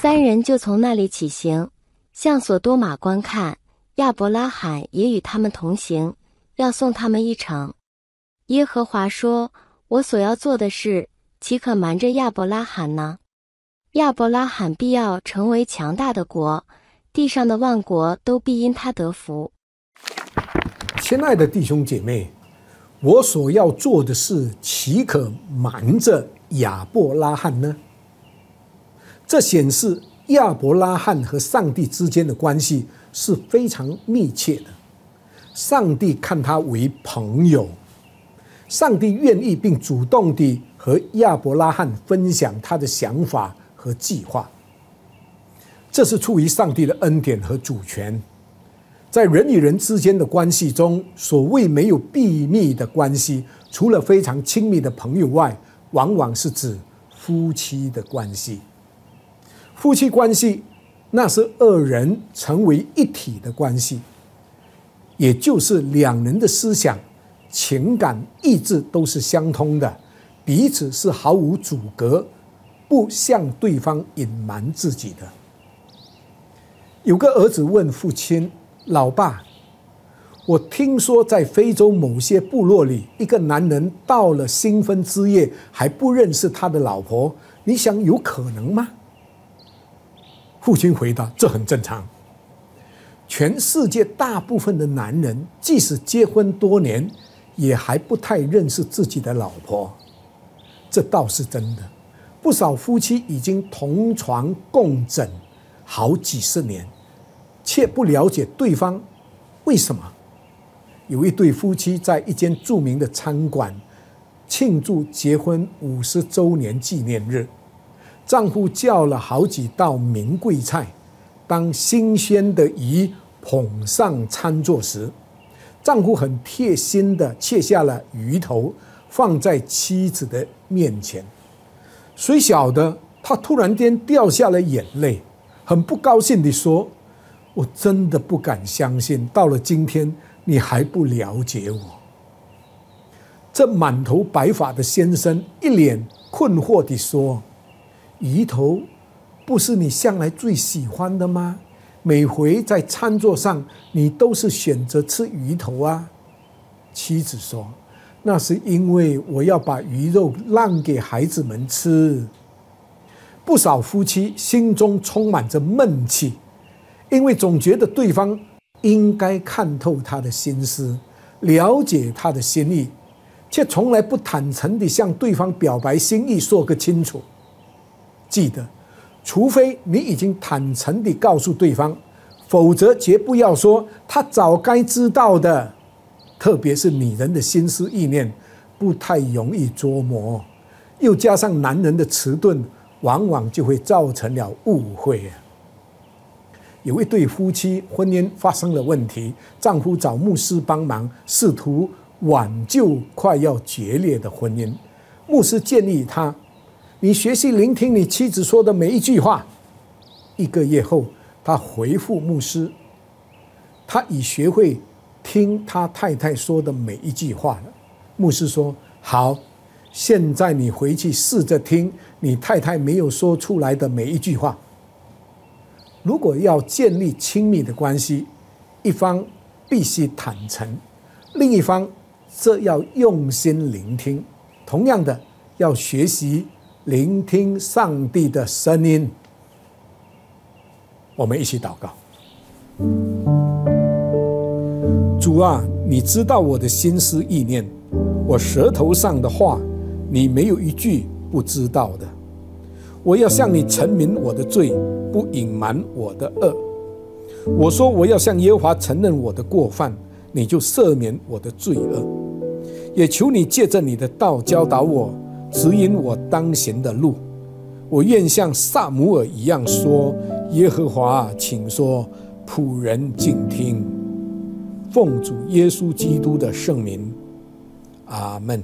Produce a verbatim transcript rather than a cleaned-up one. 三人就从那里起行，向索多玛观看。亚伯拉罕也与他们同行，要送他们一程。耶和华说：“我所要做的事，岂可瞒着亚伯拉罕呢？亚伯拉罕必要成为强大的国，地上的万国都必因他得福。”亲爱的弟兄姐妹，我所要做的事，岂可瞒着亚伯拉罕呢？这显示亚伯拉罕和上帝之间的关系是非常密切的。上帝看他为朋友，上帝愿意并主动地和亚伯拉罕分享他的想法和计划，这是出于上帝的恩典和主权。在人与人之间的关系中，所谓没有秘密的关系，除了非常亲密的朋友外，往往是指夫妻的关系。夫妻关系那是二人成为一体的关系，也就是两人的思想、情感、意志都是相通的，彼此是毫无阻隔，不向对方隐瞒自己的。有个儿子问父亲：“老爸，我听说在非洲某些部落里，一个男人到了新婚之夜还不认识他的老婆，你想有可能吗？”父亲回答：“这很正常。全世界大部分的男人，即使结婚多年，也还不太认识自己的老婆。这倒是真的，不少夫妻已经同床共枕好几十年，却不了解对方。为什么？有一对夫妻在一间著名的餐馆庆祝结婚五十周年纪念日。”丈夫叫了好几道名贵菜，当新鲜的鱼捧上餐桌时，丈夫很贴心地切下了鱼头，放在妻子的面前。谁晓得她突然间掉下了眼泪，很不高兴地说：“我真的不敢相信，到了今天你还不了解我。”这满头白发的先生一脸困惑地说：“鱼头不是你向来最喜欢的吗？每回在餐桌上你都是选择吃鱼头啊。”妻子说：“那是因为我要把鱼肉让给孩子们吃。”不少夫妻心中充满着闷气，因为总觉得对方应该看透他的心思，了解他的心意，却从来不坦诚地向对方表白心意，说个清楚。记得，除非你已经坦诚地告诉对方，否则绝不要说他早该知道的。特别是女人的心思意念不太容易捉摸，又加上男人的迟钝，往往就会造成了误会。有一对夫妻婚姻发生了问题，丈夫找牧师帮忙，试图挽救快要决裂的婚姻。牧师建议他：“你学习聆听你妻子说的每一句话。”一个月后，他回复牧师：“他已学会听他太太说的每一句话了。”牧师说：“好，现在你回去试着听你太太没有说出来的每一句话。”如果要建立亲密的关系，一方必须坦诚，另一方则要用心聆听。同样的，要学习聆听上帝的声音。我们一起祷告。主啊，你知道我的心思意念，我舌头上的话，你没有一句不知道的。我要向你陈明我的罪，不隐瞒我的恶。我说我要向耶和华承认我的过犯，你就赦免我的罪恶。也求你借着你的道教导我，指引我当行的路。我愿像撒母耳一样说：“耶和华，请说，仆人静听。”奉主耶稣基督的圣名，阿们。